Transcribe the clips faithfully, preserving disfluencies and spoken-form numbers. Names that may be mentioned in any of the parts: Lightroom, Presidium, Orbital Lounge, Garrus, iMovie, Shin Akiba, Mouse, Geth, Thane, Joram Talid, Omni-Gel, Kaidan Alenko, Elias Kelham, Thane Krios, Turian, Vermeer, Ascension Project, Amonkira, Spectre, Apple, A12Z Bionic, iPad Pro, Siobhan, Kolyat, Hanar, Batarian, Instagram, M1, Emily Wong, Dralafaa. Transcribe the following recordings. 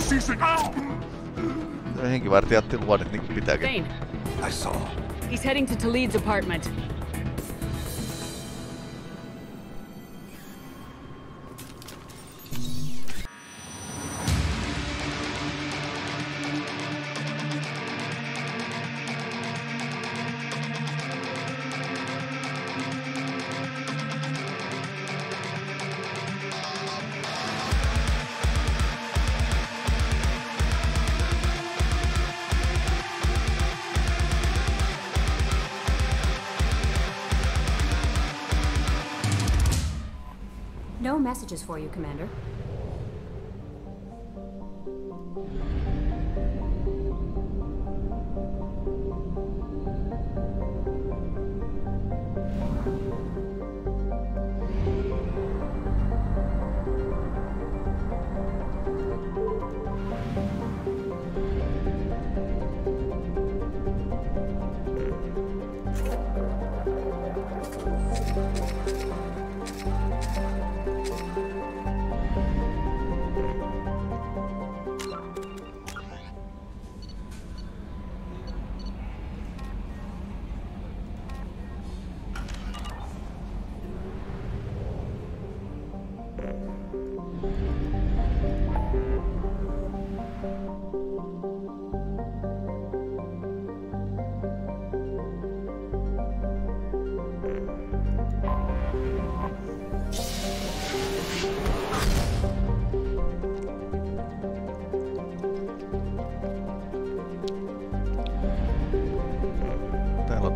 C-Sec out! Thane! I saw. He's heading to Talid's apartment. Messages for you, Commander.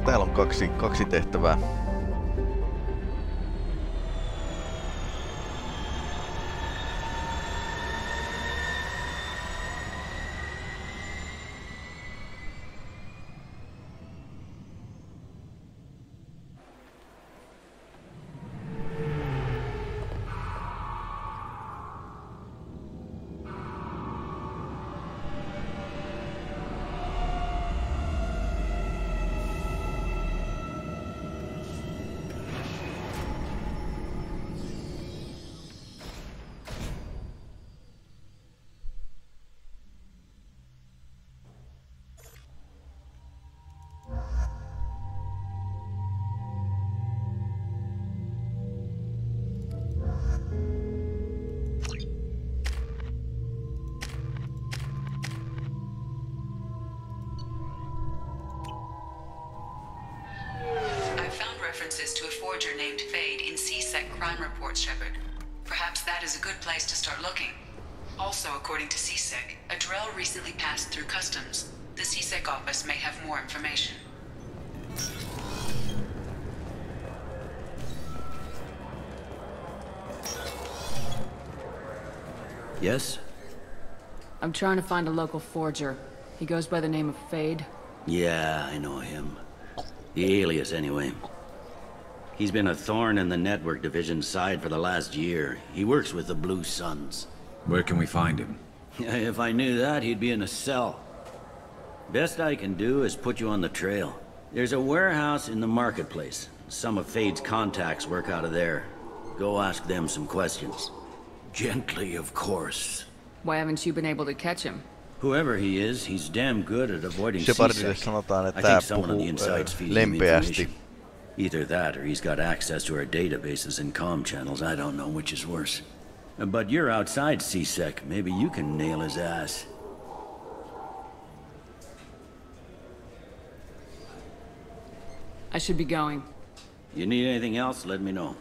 Täällä on kaksi, kaksi tehtävää. To a forger named Fade in C-Sec crime reports, Shepard. Perhaps that is a good place to start looking. Also, according to C-Sec, a Drell recently passed through customs. The C-Sec office may have more information. Yes? I'm trying to find a local forger. He goes by the name of Fade. Yeah, I know him. The alias, anyway. He's been a thorn in the network division's side for the last year. He works with the Blue Suns. Where can we find him? If I knew that, he'd be in a cell. Best I can do is put you on the trail. There's a warehouse in the marketplace. Some of Fade's contacts work out of there. Go ask them some questions. Gently, of course. Why haven't you been able to catch him? Whoever he is, he's damn good at avoiding C-Sec. Sanotaan, että I think someone on the inside's feeding him information. Either that, or he's got access to our databases and comm channels. I don't know which is worse. But you're outside C-Sec. Maybe you can nail his ass. I should be going. You need anything else, let me know.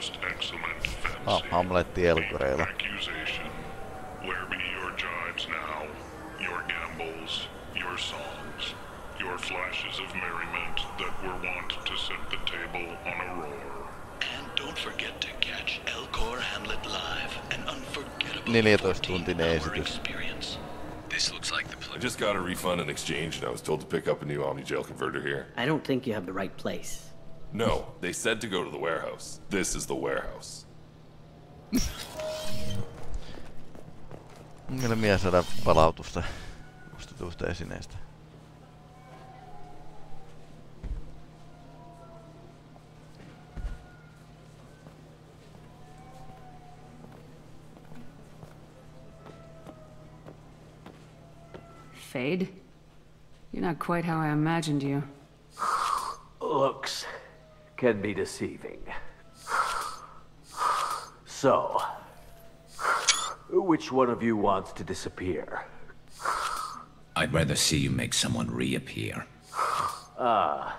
most excellent fencing. Ah, Hamletti Elkoreilla. Accusation. Where be your jibes now, your gambols, your songs, your flashes of merriment that were wont to set the table on a roar. And don't forget to catch Elkor Hamlet live, an unforgettable fourteen hour experience. This looks like the place. I just got a refund and exchange and I was told to pick up a new Omni-Gel converter here. I don't think you have the right place. No, they said to go to the warehouse. This is the warehouse. Millä mie saadaan palautusta ostetuista esineistä? Fade? You're not quite how I imagined you. Looks can be deceiving. So, which one of you wants to disappear? I'd rather see you make someone reappear. Ah,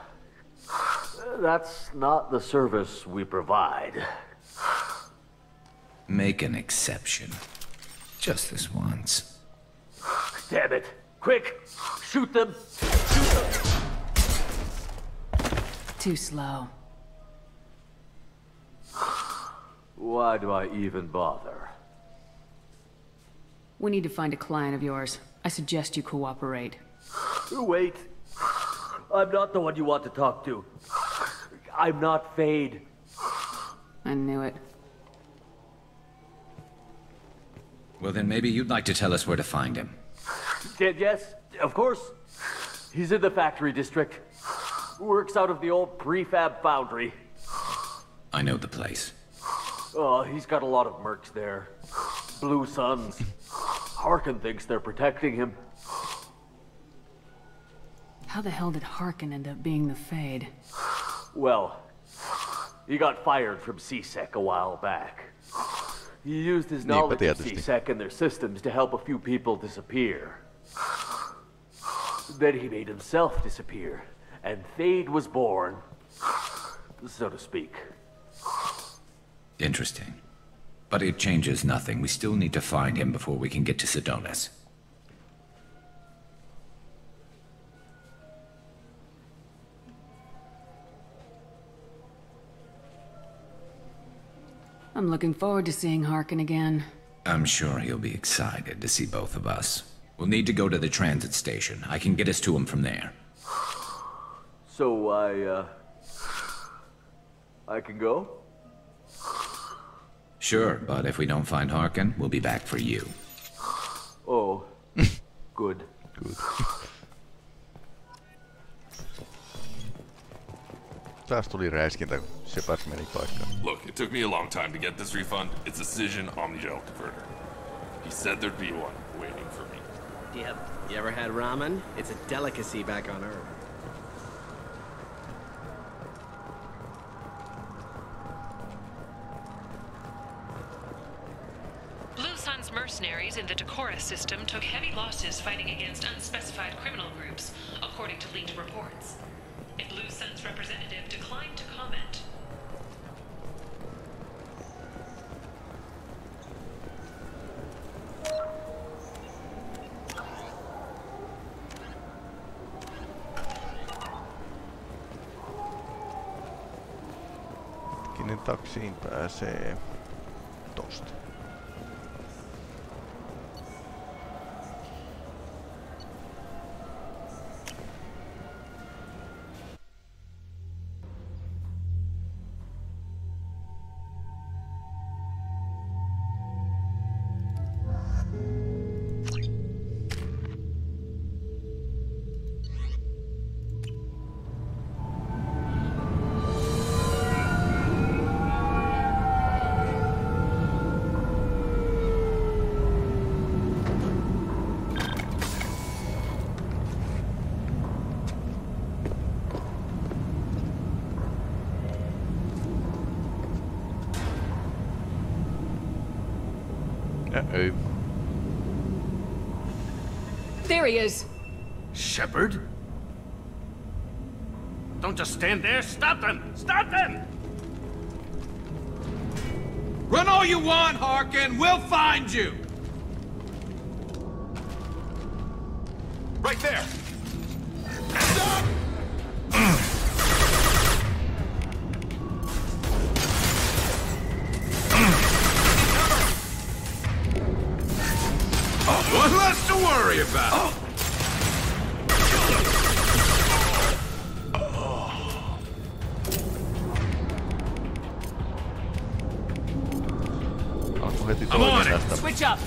uh, that's not the service we provide. Make an exception. Just this once. Damn it! Quick! Shoot them! Shoot them! Too slow. Why do I even bother? We need to find a client of yours. I suggest you cooperate. Wait. I'm not the one you want to talk to. I'm not Fade. I knew it. Well, then maybe you'd like to tell us where to find him. Yes, of course. He's in the factory district. Works out of the old prefab foundry. I know the place. Oh, he's got a lot of mercs there. Blue Suns. Harkin thinks they're protecting him. How the hell did Harkin end up being the Fade? Well, he got fired from C-Sec a while back. He used his knowledge of C-Sec and their systems to help a few people disappear. Then he made himself disappear, and Fade was born, so to speak. Interesting. But it changes nothing. We still need to find him before we can get to Sidonis. I'm looking forward to seeing Harkin again. I'm sure he'll be excited to see both of us. We'll need to go to the transit station. I can get us to him from there. So I, uh... I can go? Sure, but if we don't find Harkin, we'll be back for you. Oh, good. Good. Taas tuli räiskintä, kun Shepard meni paikkaan. Look, it took me a long time to get this refund. It's a Cision Omni-Gel converter. He said there'd be one waiting for me. Yep. You ever had ramen? It's a delicacy back on Earth. Mercenaries in the Decorah system took heavy losses fighting against unspecified criminal groups, according to leaked reports. And Blue Sun's representative declined to comment. Kenen taksiin pääsee tosta? There he is. Shepard? Don't just stand there. Stop them! Stop them! Run all you want, Harkin! We'll find you! Right there! Stop! Oh, one less to worry about! Oh. I'm on it! Switch up!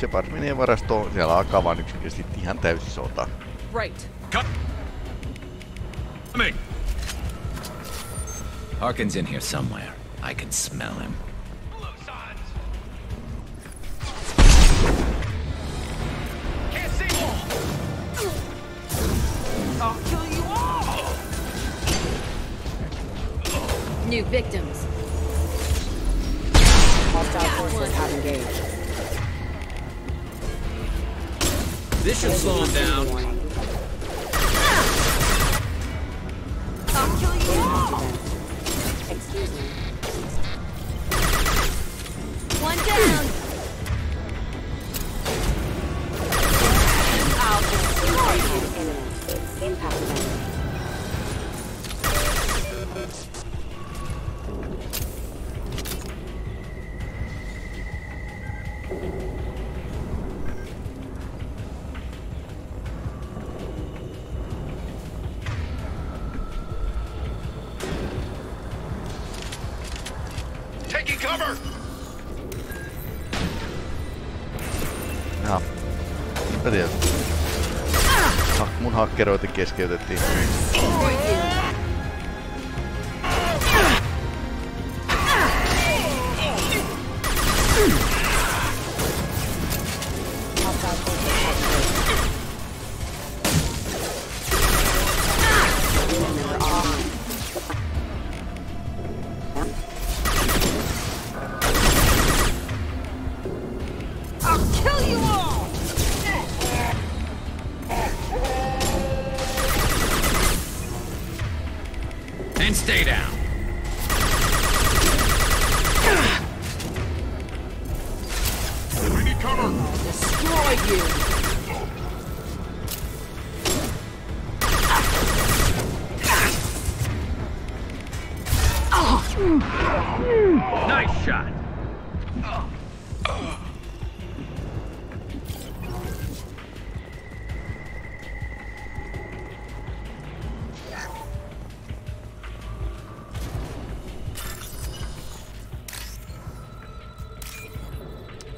Shepard menee varastoon, siellä alkaa vaan yksinkertaisesti ihan täysi sota. Right. Coming. Harkin's in here somewhere. I can smell him. New victims. Hostile forces have engaged. This should slow them down. I'll kill you all. Excuse me. One down. I'll destroy you. Impact them. Hakkeroita keskeytettiin.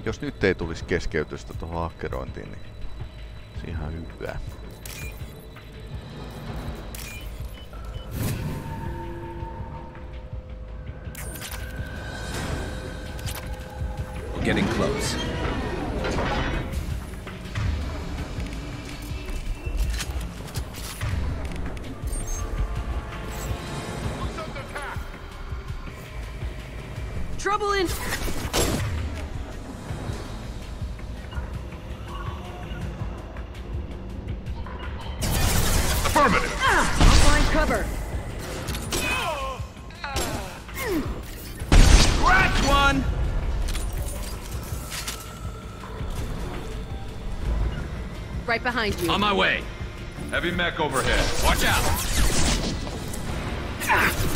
Jos nyt ei tulisi keskeytystä tuohon hakkerointiin, niin se on ihan hyvä. getting close. Trouble in... Affirmative! Ah, I'll find cover. Scratch one! Right behind you. On my way. Heavy mech overhead. Watch out! Ah.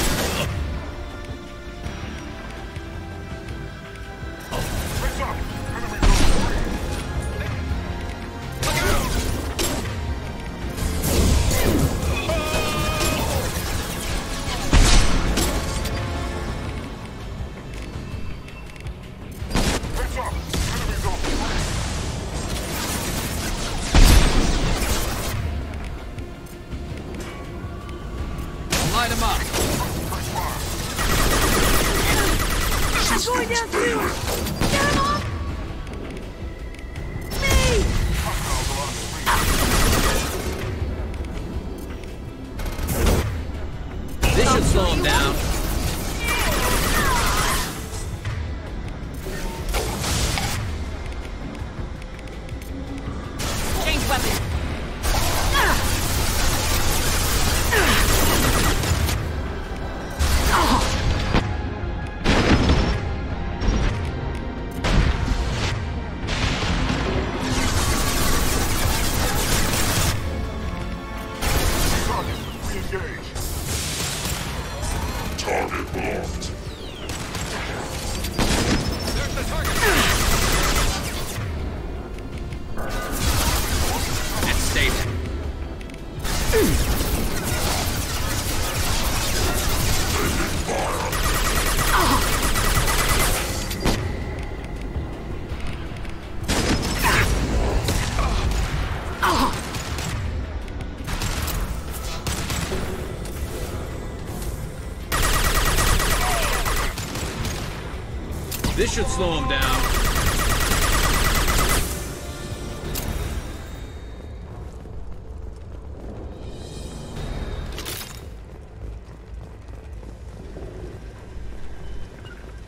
This should slow him down.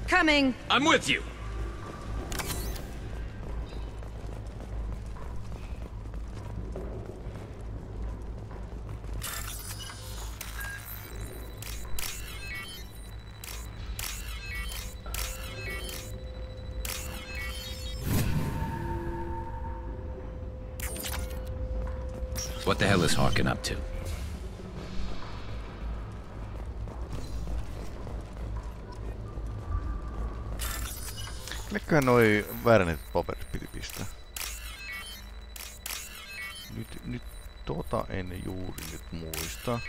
Coming. I'm with you. What the hell is Harkin up to? Mikä noi vääränet paperit piti pistää? Nyt, nyt tota en juuri nyt muista.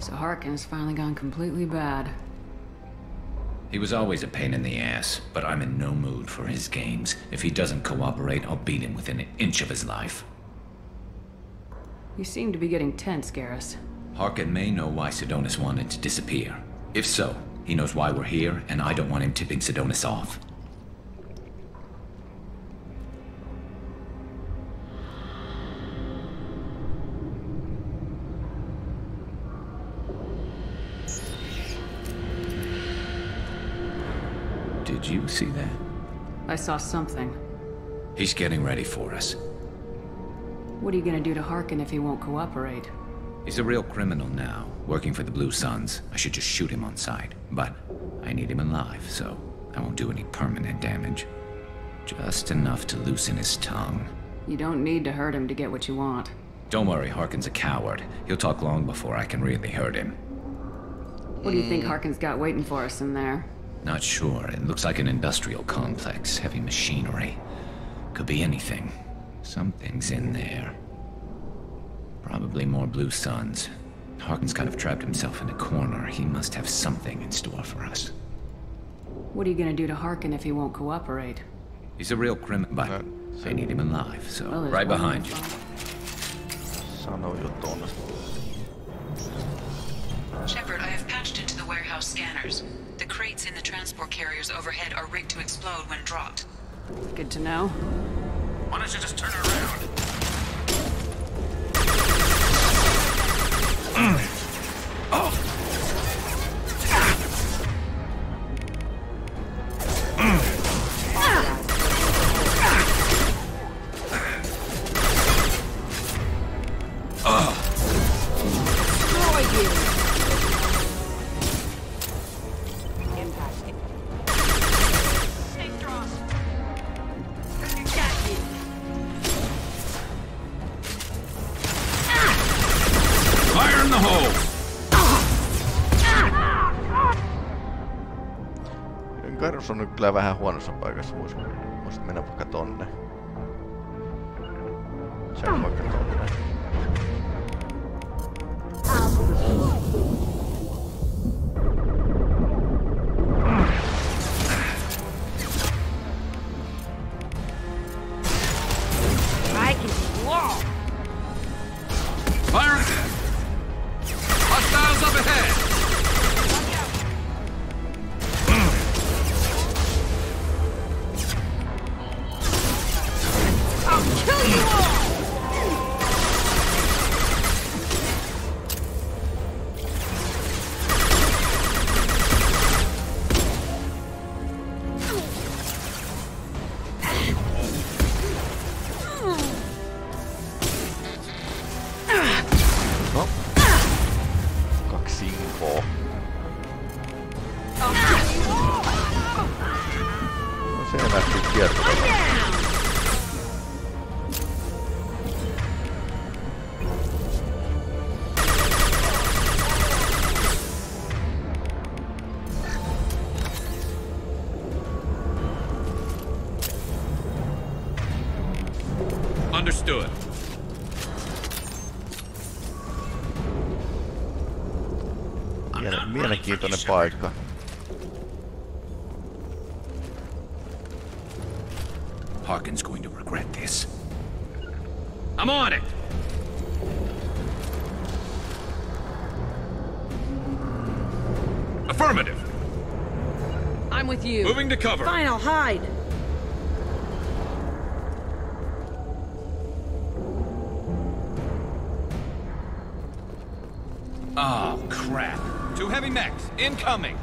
So Harkin's finally gone completely bad. He was always a pain in the ass, but I'm in no mood for his games. If he doesn't cooperate, I'll beat him within an inch of his life. You seem to be getting tense, Garrus. Harkin may know why Sidonis wanted to disappear. If so, he knows why we're here, and I don't want him tipping Sidonis off. Did you see that? I saw something. He's getting ready for us. What are you gonna do to Harkin if he won't cooperate? He's a real criminal now, working for the Blue Suns. I should just shoot him on sight, but I need him alive, so I won't do any permanent damage. Just enough to loosen his tongue. You don't need to hurt him to get what you want. Don't worry, Harkin's a coward. He'll talk long before I can really hurt him. What do you think Harkin's got waiting for us in there? Not sure. It looks like an industrial complex, heavy machinery. Could be anything. Something's in there. Probably more Blue Suns. Harkin's kind of trapped himself in a corner. He must have something in store for us. What are you gonna do to Harkin if he won't cooperate? He's a real criminal, but I need him alive, so well, right behind you. sano jotain. Shepard, I have patched into the warehouse scanners. The crates in the transport carriers overhead are rigged to explode when dropped. Good to know. Why don't you just turn around? Oh! Garrus on nyt kyllä vähän huonossa paikassa, vois mennä vaikka tonne. Se on vaikka tonne. Understood. Mielenkiintoinen paikka. Harkin's going to regret this. I'm on it. Affirmative. I'm with you. Moving to cover. Fine, I'll hide. Oh, crap. Two heavy mechs, incoming!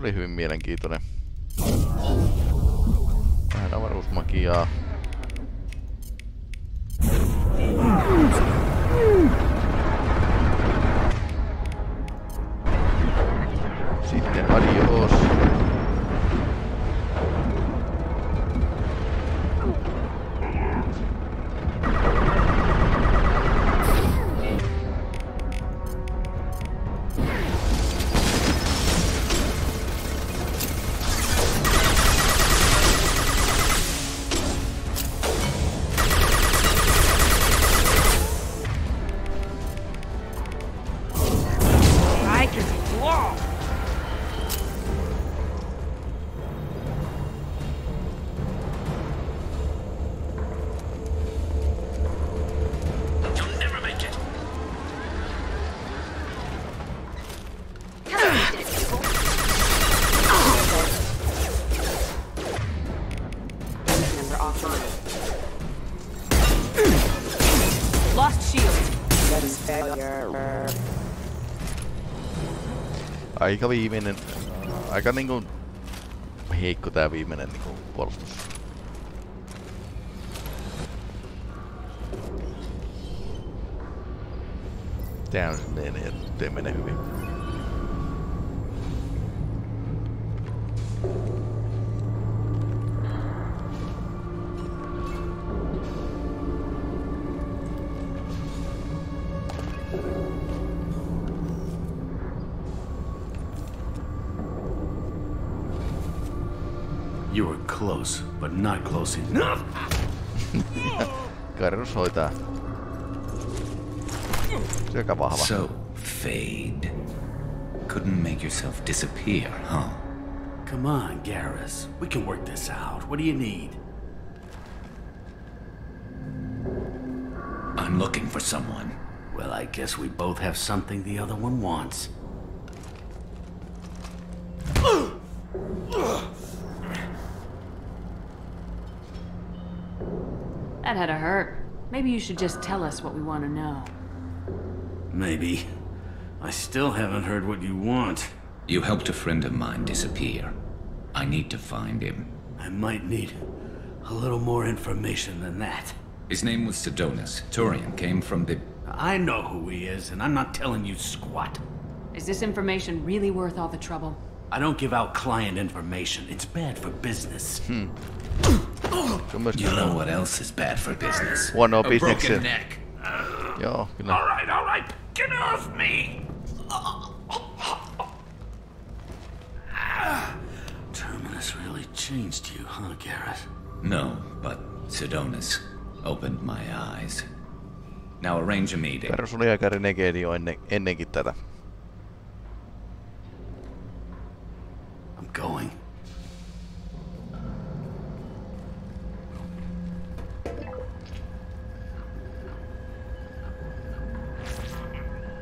Oli hyvin mielenkiintoinen. Vähän avaruusmagiaa. Sitten adios. Aika viimeinen, aika niinku heikko tää viimeinen niinku puolustus. Tää on silleen, että ei mene hyvin. You were close, but not close enough. Garrus hoitaa. Aika vahva. So, Fade. Couldn't make yourself disappear, huh? Come on, Garrus. We can work this out. What do you need? I'm looking for someone. Well, I guess we both have something the other one wants. That had to hurt. Maybe you should just tell us what we want to know. Maybe. I still haven't heard what you want. You helped a friend of mine disappear. I need to find him. I might need a little more information than that. His name was Sidonis. Turian came from the... I know who he is, and I'm not telling you squat. Is this information really worth all the trouble? I don't give out client information. It's bad for business. Hmm. You know what else is bad for business? One up is next. All right, all right. Get off me! Terminus really changed you, huh, Garrus? No, but Sidonis opened my eyes. Now arrange a meeting. Garrus oli aika renegade jo ennen, ennenkin tätä. I'm going.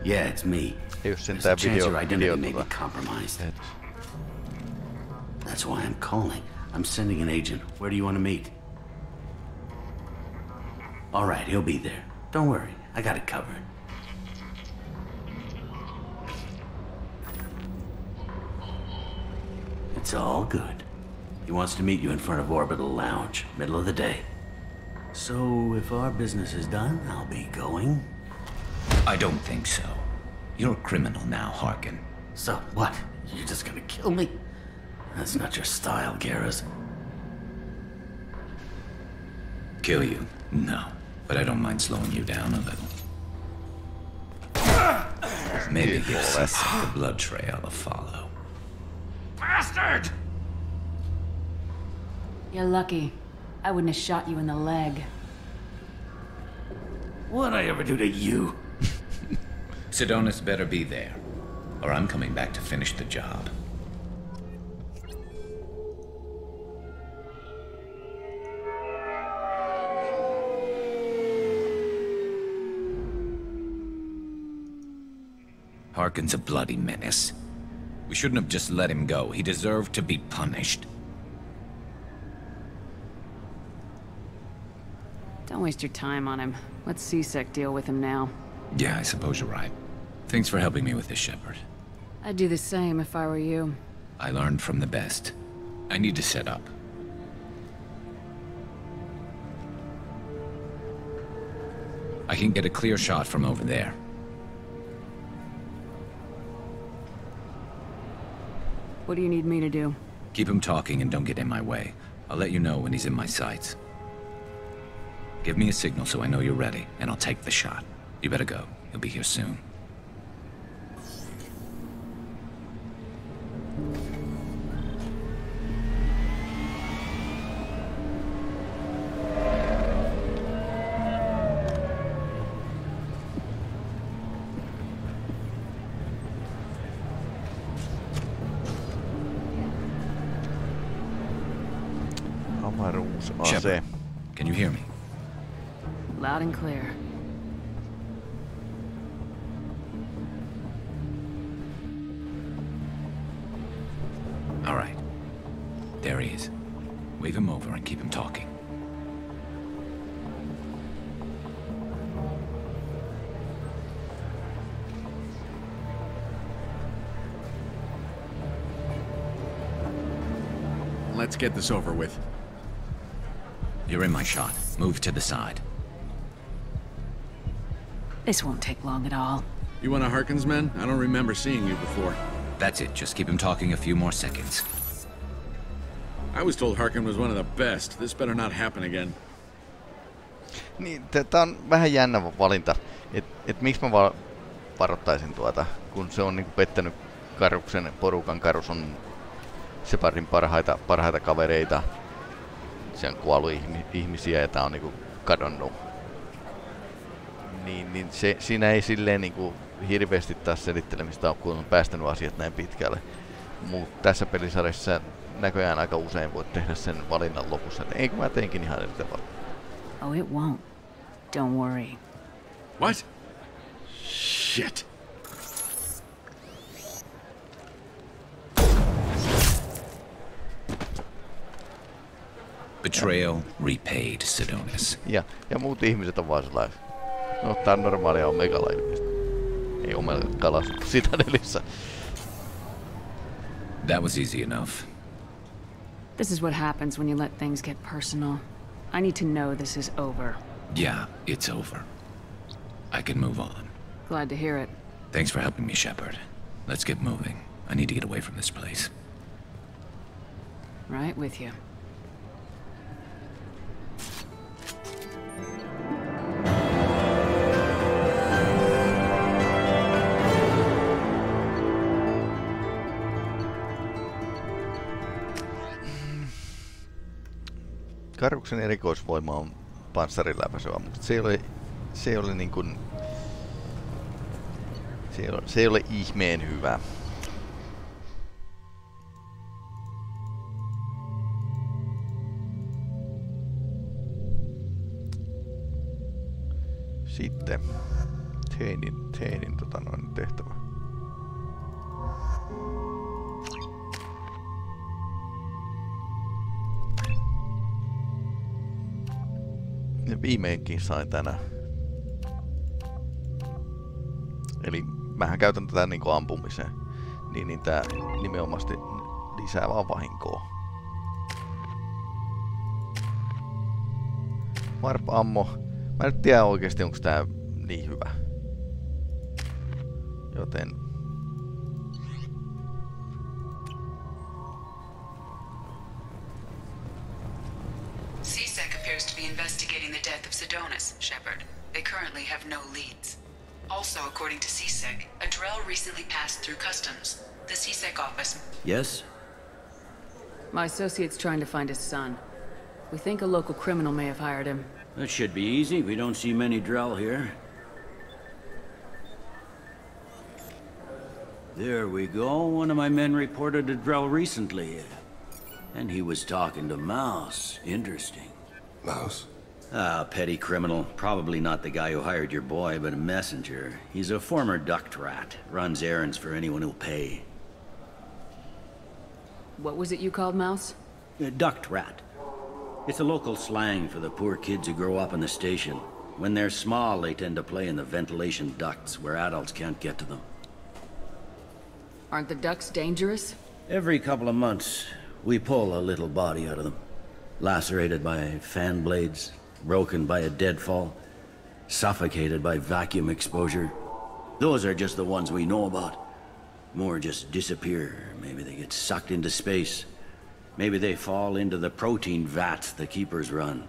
Yeah, it's me. There's a chance your identity may be compromised. That's why I'm calling. I'm sending an agent. Where do you want to meet? All right, he'll be there. Don't worry, I got it covered. It's all good. He wants to meet you in front of Orbital Lounge, middle of the day. So if our business is done, I'll be going. I don't think so. You're a criminal now, Harkin. So what? You're just gonna kill me? That's not your style, Garrus. Kill you? No. But I don't mind slowing you down a little. Maybe give C-Sec the blood trail to follow. Bastard! You're lucky. I wouldn't have shot you in the leg. What'd I ever do to you? Sidonis better be there, or I'm coming back to finish the job. Harkin's a bloody menace. We shouldn't have just let him go. He deserved to be punished. Don't waste your time on him. Let C-Sec deal with him now. Yeah, I suppose you're right. Thanks for helping me with this, Shepard. I'd do the same if I were you. I learned from the best. I need to set up. I can get a clear shot from over there. What do you need me to do? Keep him talking and don't get in my way. I'll let you know when he's in my sights. Give me a signal so I know you're ready, and I'll take the shot. You better go. He'll be here soon. Shepard, can you hear me? Loud and clear. All right. There he is. Wave him over and keep him talking. Let's get this over with. You're in my shot. Move to the side. This won't take long at all. You want a Harkin's men? I don't remember seeing you before. That's it. Just keep him talking a few more seconds. I was told Harkin was one of the best. This better not happen again. Niin, tää on vähän jännä valinta. Et, et miksi mä va varoittaisin tuota, kun se on niinku pettänyt Garruksen porukan. Garrus on Shepardin parhaita, parhaita kavereita. Se on kuollut ihmisiä ja tää on niinku kadonnut. Niin, niin se, siinä ei silleen niinku hirveesti taas selittelemistä ole, kun on päästänyt asiat näin pitkälle. Mut tässä pelisarjassa näköjään aika usein voit tehdä sen valinnan lopussa, että eikö mä teinkin ihan eri tavalla. Oh, it won't. Don't worry. What? Shit. Betrayal repaid, Sidonis. Ja, ja muut ihmiset on vaan sellais. No, tää on normaalia omega-laivista. Ei omega-kalasta Citadelissa. That was easy enough. This is what happens when you let things get personal. I need to know this is over. Yeah, it's over. I can move on. Glad to hear it. Thanks for helping me, Shepard. Let's get moving. I need to get away from this place. Right with you. Garruksen erikoisvoima on panssariläpäisyä, mutta se ei ole, se ei ole niin kuin, se ei ole, se ei ole ihmeen hyvä. Sitten Thanen, Thanen tota noin tehtävä. Viimeinkin sain tänään. Eli mähän käytän tätä niinku ampumiseen. Niin, niin tää nimenomaisesti lisää vaan vahinkoa. Warp ammo. Mä en nyt tiedä oikeesti onko tää niin hyvä. Joten... Shepard. They currently have no leads. Also, according to C-Sec, a Drell recently passed through customs. The C-Sec office... Yes? My associate's trying to find his son. We think a local criminal may have hired him. That should be easy. We don't see many Drell here. There we go. One of my men reported a Drell recently. And he was talking to Mouse. Interesting. Mouse? Ah, petty criminal. Probably not the guy who hired your boy, but a messenger. He's a former duct rat. Runs errands for anyone who'll pay. What was it you called Mouse? A duct rat. It's a local slang for the poor kids who grow up in the station. When they're small, they tend to play in the ventilation ducts where adults can't get to them. Aren't the ducts dangerous? Every couple of months, we pull a little body out of them. Lacerated by fan blades. Broken by a deadfall, suffocated by vacuum exposure. Those are just the ones we know about. More just disappear. Maybe they get sucked into space. Maybe they fall into the protein vats the keepers run.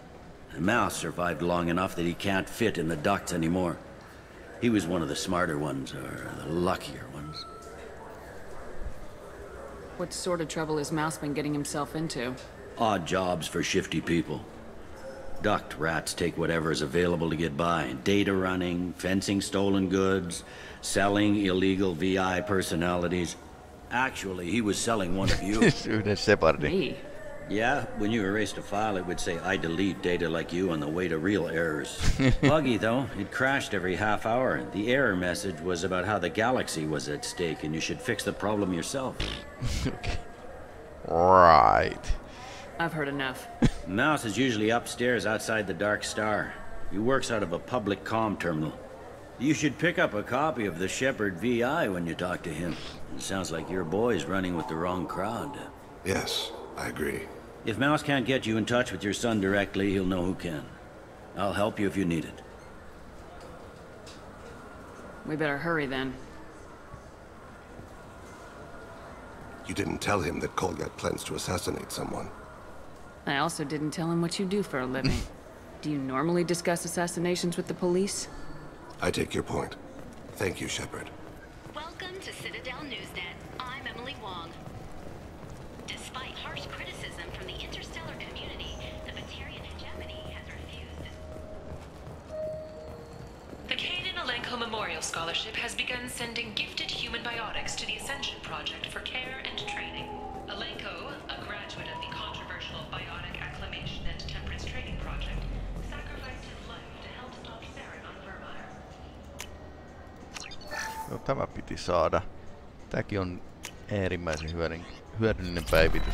The Mouse survived long enough that he can't fit in the ducts anymore. He was one of the smarter ones, or the luckier ones. What sort of trouble has Mouse been getting himself into? Odd jobs for shifty people. Duct rats take whatever is available to get by. Data running, fencing stolen goods, selling illegal V I personalities. Actually, he was selling one of you. Me? Yeah, when you erased a file, it would say, I delete data like you on the way to real errors. Buggy, though. It crashed every half hour. The error message was about how the galaxy was at stake, and you should fix the problem yourself. Okay. Right. I've heard enough. Mouse is usually upstairs outside the Dark Star. He works out of a public comm terminal. You should pick up a copy of the Shepard V I when you talk to him. It sounds like your boy's running with the wrong crowd. Yes, I agree. If Mouse can't get you in touch with your son directly, he'll know who can. I'll help you if you need it. We better hurry then. You didn't tell him that Kolyat plans to assassinate someone. I also didn't tell him what you do for a living. Do you normally discuss assassinations with the police? I take your point. Thank you, Shepard. Welcome to Citadel Newsnet. I'm Emily Wong. Despite harsh criticism from the interstellar community, the Batarian hegemony has refused. The Kaidan Alenko Memorial Scholarship has begun sending gifted human biotics to the Ascension Project for care and training. Alenko, a graduate of the controversial Biotic Acclimation and Temperance Training Project, sacrificed his life to help stop Saren on Vermeer. No, tämä piti saada. Tämäkin on äärimmäisen hyödyllinen päivitys.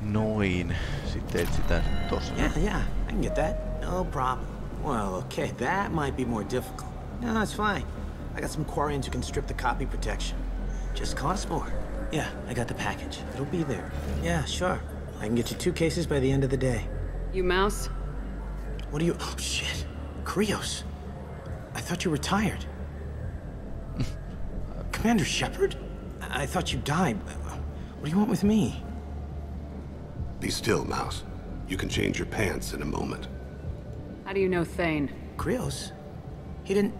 Noin. Sitten etsitään sen tossa. Yeah, yeah, I can get that. No problem. Well, okay, that might be more difficult. No, that's fine. I got some Quarians who can strip the copy protection. Just cost more. Yeah, I got the package. It'll be there. Yeah, sure. I can get you two cases by the end of the day. You Mouse? What are you... Oh, shit. Krios. I thought you were tired. Commander Shepard? I, I thought you died. What do you want with me? Be still, Mouse. You can change your pants in a moment. How do you know Thane? Krios? He didn't...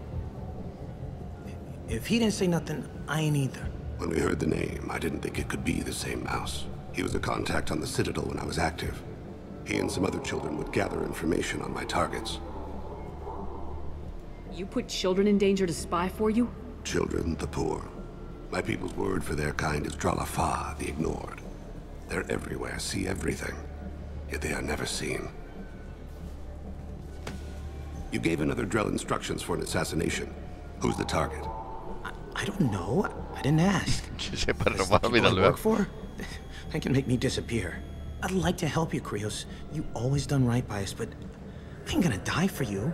If he didn't say nothing, I ain't either. When we heard the name, I didn't think it could be the same Mouse. He was a contact on the Citadel when I was active. He and some other children would gather information on my targets. You put children in danger to spy for you? Children, the poor. My people's word for their kind is Dralafaa, the ignored. They're everywhere, see everything. Yet they are never seen. You gave another Drell instructions for an assassination. Who's the target? I, I don't know. I didn't ask. I work for? They can make me disappear. I'd like to help you, Krios. You always done right by us, but I ain't gonna die for you.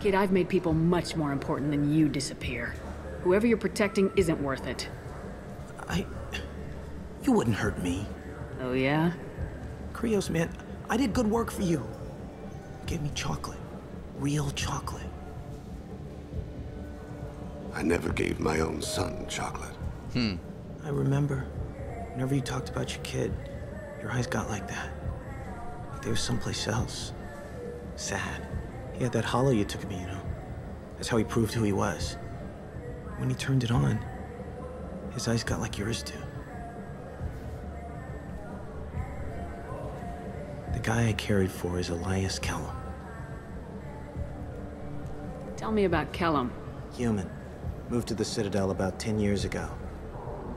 Kid, I've made people much more important than you disappear. Whoever you're protecting isn't worth it. I... You wouldn't hurt me. Oh, yeah? Krios, man, I did good work for you. You gave me chocolate. Real chocolate. I never gave my own son chocolate. Hmm. I remember. Whenever you talked about your kid, your eyes got like that. Like they were someplace else. Sad. He had that hollow you took at me, you know. That's how he proved who he was. When he turned it on, his eyes got like yours do. The guy I carried for is Elias Kelham. Tell me about Kelham. Human. Moved to the Citadel about ten years ago.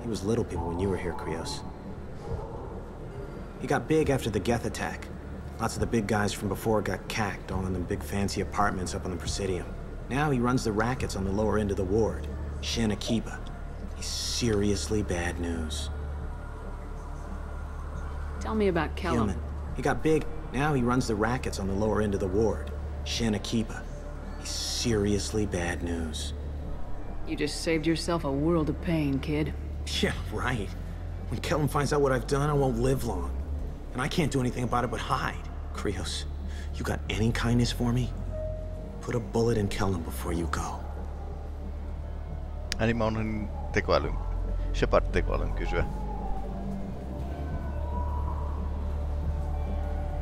He was little people when you were here, Krios. He got big after the Geth attack. Lots of the big guys from before got cacked, all in the big fancy apartments up on the Presidium. Now he runs the rackets on the lower end of the ward, Shin Akiba. He's seriously bad news. Tell me about Kelham. Human. He got big. Now he runs the rackets on the lower end of the ward, Shin Akiba. He's seriously bad news. You just saved yourself a world of pain, kid. Yeah, right. When Kelham finds out what I've done, I won't live long. And I can't do anything about it but hide. Krios, you got any kindness for me? Put a bullet in Kelham before you go. Eli mä oon tekoälyn, Shepard tekoälyn kysyä.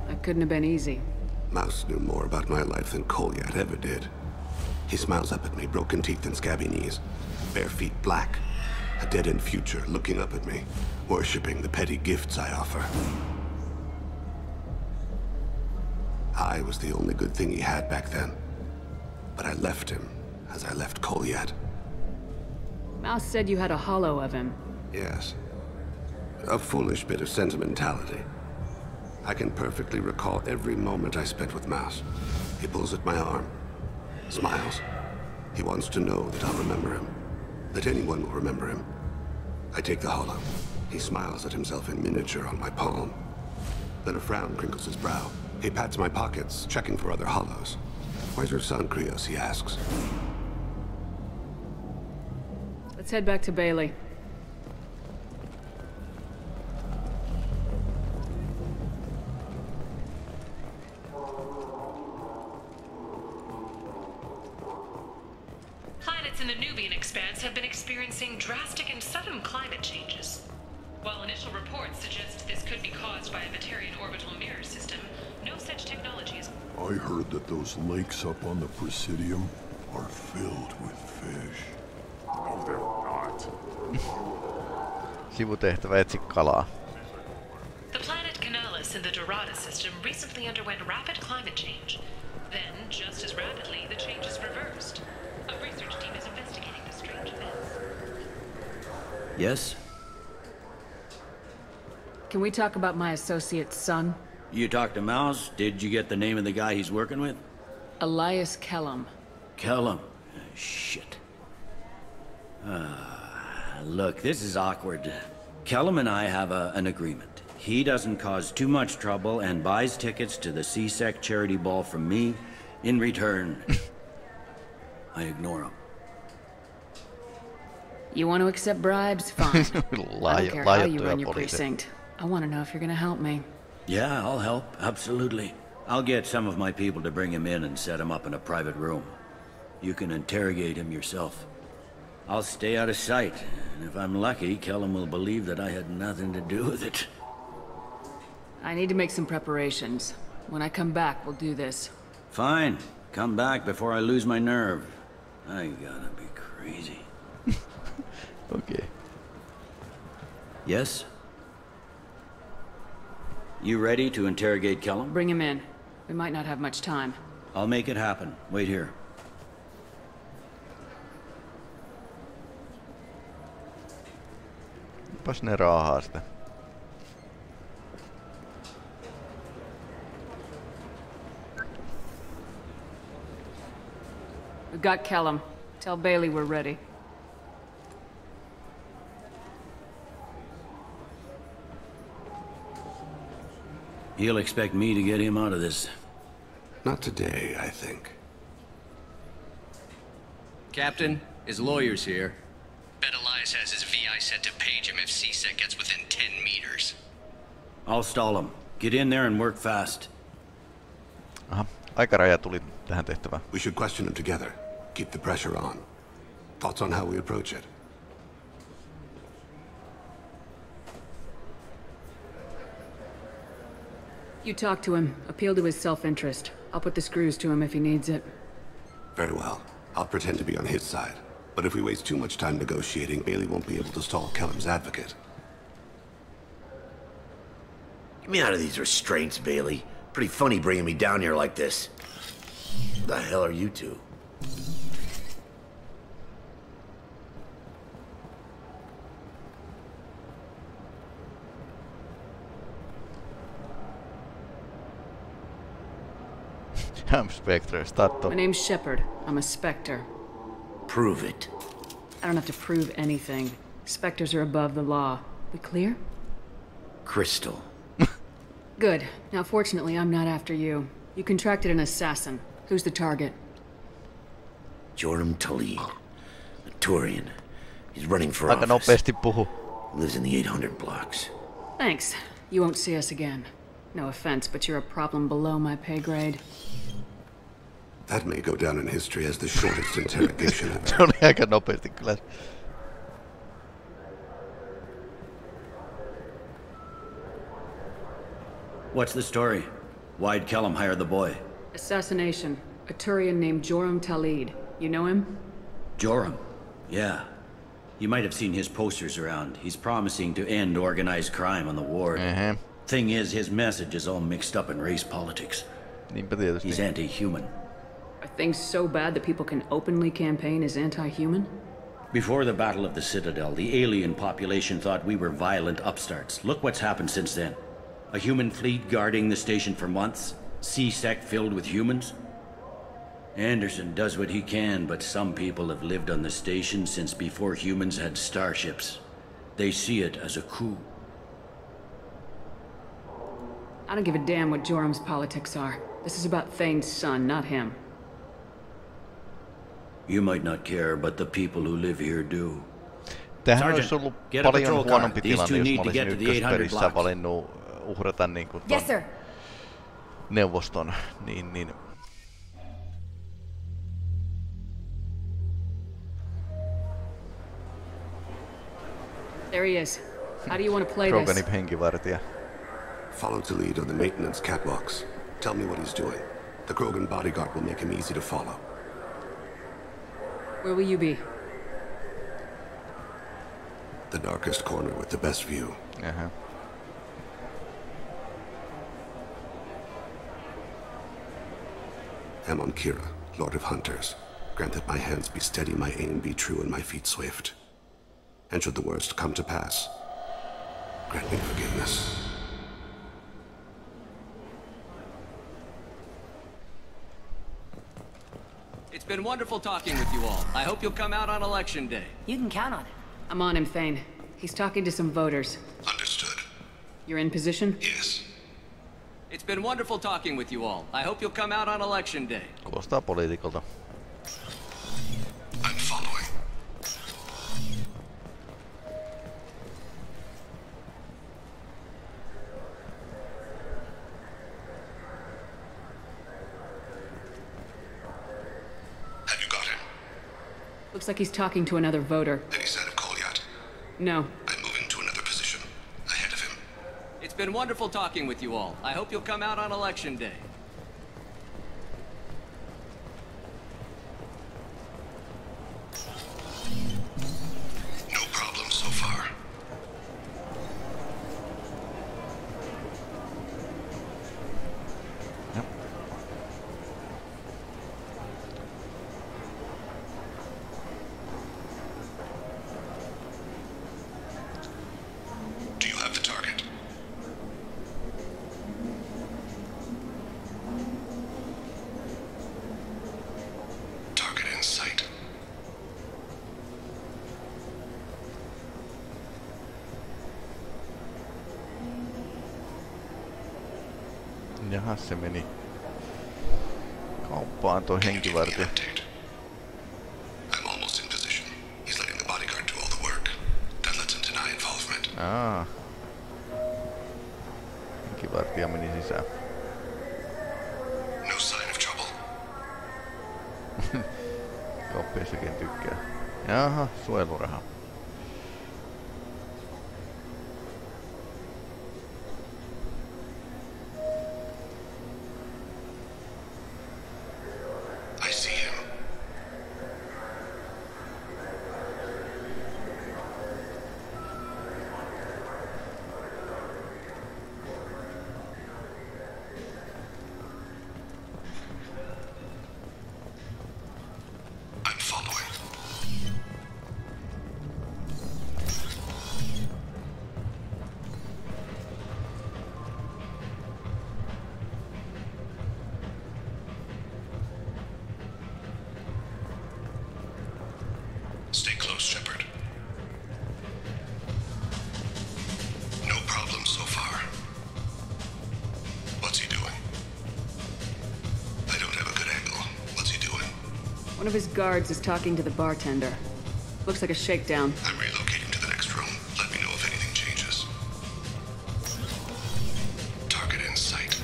That couldn't have been easy. Mouse knew more about my life than Kolyat ever did. He smiles up at me, broken teeth and scabby knees, bare feet black, a dead-end future looking up at me, worshipping the petty gifts I offer. I was the only good thing he had back then, but I left him as I left Kolyat. Mouse said you had a hollow of him. Yes, a foolish bit of sentimentality. I can perfectly recall every moment I spent with Mouse. He pulls at my arm. Smiles. He wants to know that I'll remember him. That anyone will remember him. I take the hollow. He smiles at himself in miniature on my palm. Then a frown crinkles his brow. He pats my pockets, checking for other hollows. Where's your son, Krios? He asks. Let's head back to Bailey. drastic and sudden climate changes. While initial reports suggest this could be caused by a Batarian orbital mirror system, no such technology is... I heard that those lakes up on the Presidium are filled with fish. No, they're not. Sivutehtävä etsi kalaa. The planet Canalis in the Dorada system recently underwent rapid climate change. Then, just as rapidly, the change is reversed. A research team is investigating the strange events. Yes? Can we talk about my associate's son? You talked to Mouse? Did you get the name of the guy he's working with? Elias Kelham. Kelham? Oh, shit. Uh, look, this is awkward. Kelham and I have a, an agreement. He doesn't cause too much trouble and buys tickets to the C-Sec charity ball from me. In return, I ignore him. You want to accept bribes? Fine. I don't care how you run your precinct. I want to know if you're going to help me. Yeah, I'll help. Absolutely. I'll get some of my people to bring him in and set him up in a private room. You can interrogate him yourself. I'll stay out of sight, and if I'm lucky, Kelham will believe that I had nothing to do with it. I need to make some preparations. When I come back, we'll do this. Fine. Come back before I lose my nerve. I gotta be crazy. Okay. Yes? You ready to interrogate Kelham? Bring him in. We might not have much time. I'll make it happen. Wait here. Pas ne raahaa sitä. We've got Kelham. Tell Bailey we're ready. He'll expect me to get him out of this. Not today, I think. Captain, his lawyer's here. Bet Elias has his V I set to page him if C-Sec gets within ten meters. I'll stall him. Get in there and work fast. Aha, aikaraja tuli tähän tehtävään. We should question him together. Keep the pressure on. Thoughts on how we approach it? You talk to him. Appeal to his self-interest. I'll put the screws to him if he needs it. Very well. I'll pretend to be on his side. But if we waste too much time negotiating, Bailey won't be able to stall Kelham's advocate. Get me out of these restraints, Bailey. Pretty funny bringing me down here like this. Who the hell are you two? I'm Spectre. Start. My name's Shepard. I'm a Spectre. Prove it. I don't have to prove anything. Spectres are above the law. We clear? Crystal. Good. Now, fortunately, I'm not after you. You contracted an assassin. Who's the target? Joram Tully, a Turian. He's running for Aika office. Nopeasti puhu. Lives in the eight hundred blocks. Thanks. You won't see us again. No offense, but you're a problem below my pay grade. That may go down in history as the shortest interrogation ever. Se oli aika nopeasti kyllä. What's the story? Why'd Kelham hire the boy? Assassination. A Turian named Joram Talid. You know him? Joram? Yeah. You might have seen his posters around. He's promising to end organized crime on the ward. Uh-huh. Thing is, his message is all mixed up in race politics. He's anti-human. Are things so bad that people can openly campaign as anti-human? Before the Battle of the Citadel, the alien population thought we were violent upstarts. Look what's happened since then. A human fleet guarding the station for months. C-Sec filled with humans. Anderson does what he can, but some people have lived on the station since before humans had starships. They see it as a coup. I don't give a damn what Joram's politics are. This is about Thane's son, not him. You might not care, but the people who live here do. Tähän olisi ollut paljon huonompi tilanne, jos mä olisin ykkösperissä valinnut uhrata niin kuin ton neuvoston. Niin, niin. There he is. How do you want to play this? Follow Talid on the maintenance catwalks. Tell me what he's doing. The Krogan bodyguard will make him easy to follow. Where will you be? The darkest corner with the best view. Uh-huh. Amonkira, Lord of Hunters. Grant that my hands be steady, my aim be true, and my feet swift. And should the worst come to pass, grant me forgiveness. It's been wonderful talking with you all. I hope you'll come out on election day. You can count on it. I'm on him, Thane. He's talking to some voters. Understood. You're in position? Yes. It's been wonderful talking with you all. I hope you'll come out on election day. Kuulostaa poliitikolta. I'm following. Have you got him? Looks like he's talking to another voter. Any sign of Kolyat? No. It's been wonderful talking with you all. I hope you'll come out on election day. No problem so far. Yep. Jaha, se meni kauppaan toi henkivartija. I'm almost in position. He's letting the bodyguard do all the work. That lets him deny involvement. Ah. Henkivartija meni sisään. No sign of trouble. Kauppiassakin tykkää. Jaha, suojeluraha. One of his guards is talking to the bartender. Looks like a shakedown. I'm relocating to the next room. Let me know if anything changes. Target in sight.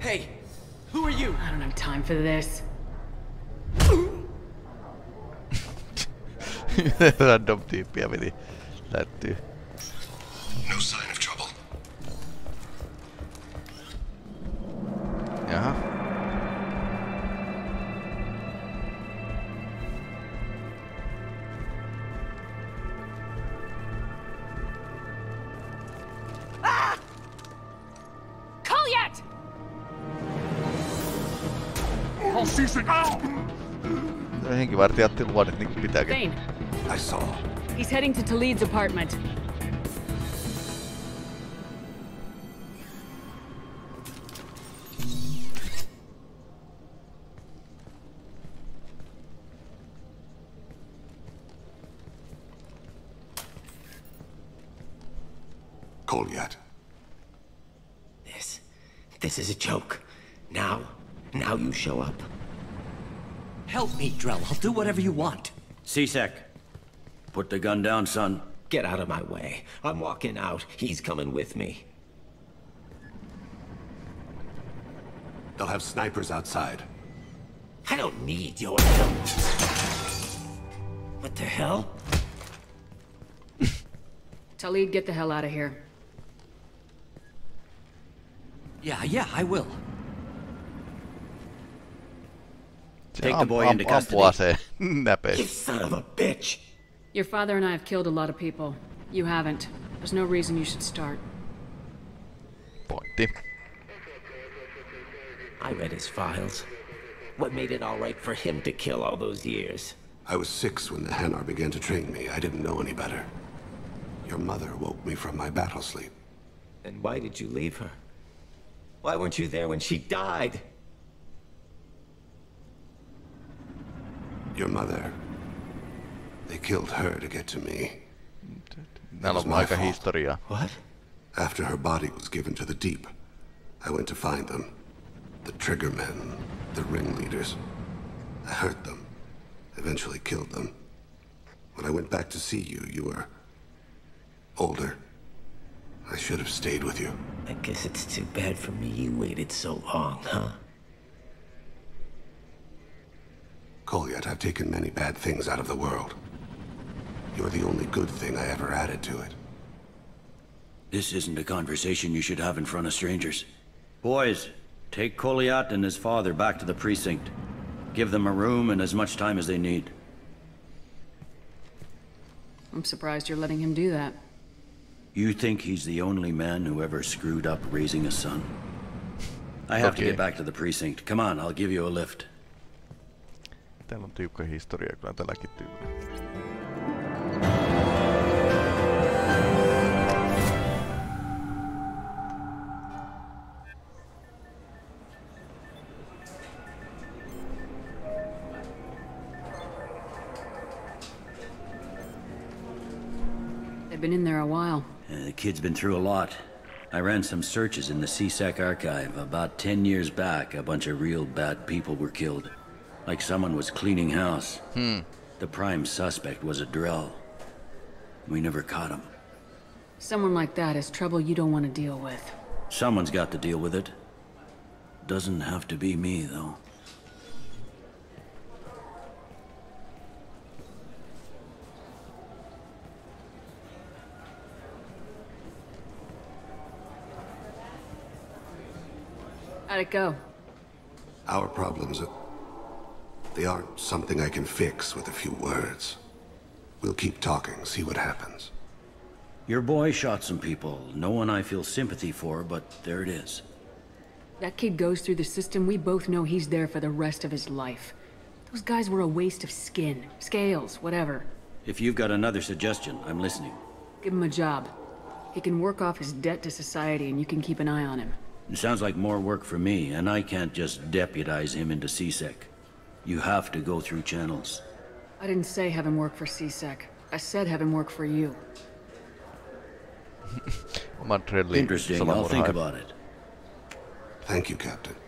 Hey, who are you? I don't have time for this. Random tyyppiä piti lättyä. No sign of trouble. Jaha. Ah! Kolyat! Oh, C-Sec! Henkivartijat ja luodet niinku pitääkin. Pain. I saw. He's heading to Talid's apartment. Kolyat. This... this is a joke. Now... now you show up. Help me, Drell. I'll do whatever you want. C-Sec. Put the gun down, son. Get out of my way. I'm walking out. He's coming with me. They'll have snipers outside. I don't need your help. What the hell? Talid, get the hell out of here. Yeah, yeah, I will. Take the boy into custody. You son of a bitch! Your father and I have killed a lot of people. You haven't. There's no reason you should start. I read his files. What made it all right for him to kill all those years? I was six when the Hanar began to train me. I didn't know any better. Your mother woke me from my battle sleep. And why did you leave her? Why weren't you there when she died? Your mother... They killed her to get to me. That was my fault. What? After her body was given to the deep, I went to find them. The triggermen, the ringleaders. I hurt them, eventually killed them. When I went back to see you, you were older. I should have stayed with you. I guess it's too bad for me you waited so long, huh? Kolyat, I've taken many bad things out of the world. You're the only good thing I ever added to it. This isn't a conversation you should have in front of strangers. Boys, take Kolyat and his father back to the precinct. Give them a room and as much time as they need. I'm surprised you're letting him do that. You think he's the only man who ever screwed up raising a son? I have okay. to get back to the precinct. Come on, I'll give you a lift. Täällä on tiukka historia kyllä tälläkin tyyllä. Been in there a while. Uh, the kid's been through a lot. I ran some searches in the C-Sec archive. About ten years back, a bunch of real bad people were killed. Like someone was cleaning house. Hmm. The prime suspect was a Drell. We never caught him. Someone like that is trouble you don't want to deal with. Someone's got to deal with it. Doesn't have to be me, though. How'd it go? Our problems are... They aren't something I can fix with a few words. We'll keep talking, see what happens. Your boy shot some people. No one I feel sympathy for, but there it is. That kid goes through the system, we both know he's there for the rest of his life. Those guys were a waste of skin, scales, whatever. If you've got another suggestion, I'm listening. Give him a job. He can work off his debt to society and you can keep an eye on him. It sounds like more work for me, and I can't just deputize him into C-Sec. You have to go through channels. I didn't say have him work for C-Sec. I said have him work for you. Interesting, I'll think about it. Thank you, Captain.